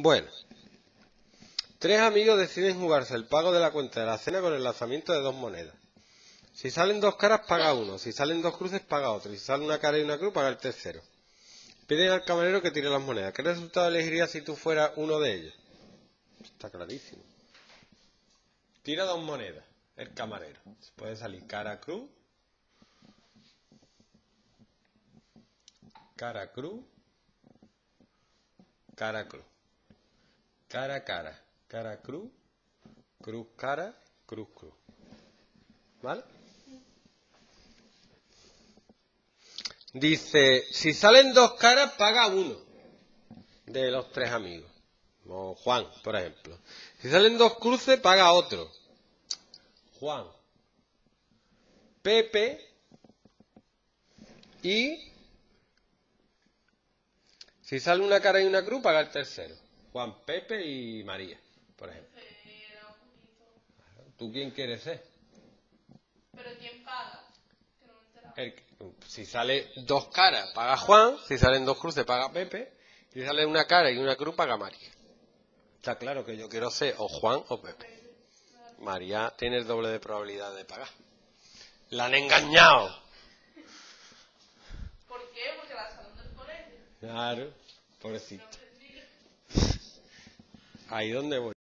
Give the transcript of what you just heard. Bueno, tres amigos deciden jugarse el pago de la cuenta de la cena con el lanzamiento de dos monedas. Si salen dos caras, paga uno. Si salen dos cruces, paga otro. Y si sale una cara y una cruz, paga el tercero. Piden al camarero que tire las monedas. ¿Qué resultado elegirías si tú fueras uno de ellos? Está clarísimo. Tira dos monedas, el camarero. Puede salir cara, cruz, cara, cruz. Cara, cara, cara, cruz, cruz, cara, cruz, cruz. ¿Vale? Dice, si salen dos caras, paga uno de los tres amigos. O Juan, por ejemplo. Si salen dos cruces, paga otro. Juan, Pepe y... Si sale una cara y una cruz, paga el tercero. Juan, Pepe y María, por ejemplo. ¿Tú quién quieres ser? ¿Pero quién paga? Si sale dos caras, paga Juan. Si salen dos cruces, paga Pepe. Si sale una cara y una cruz, paga María. Está claro que yo quiero ser o Juan o Pepe. María tiene el doble de probabilidad de pagar. ¡La han engañado! ¿Por qué? Porque la salón del colegio. Claro, pobrecito. Ahí donde voy.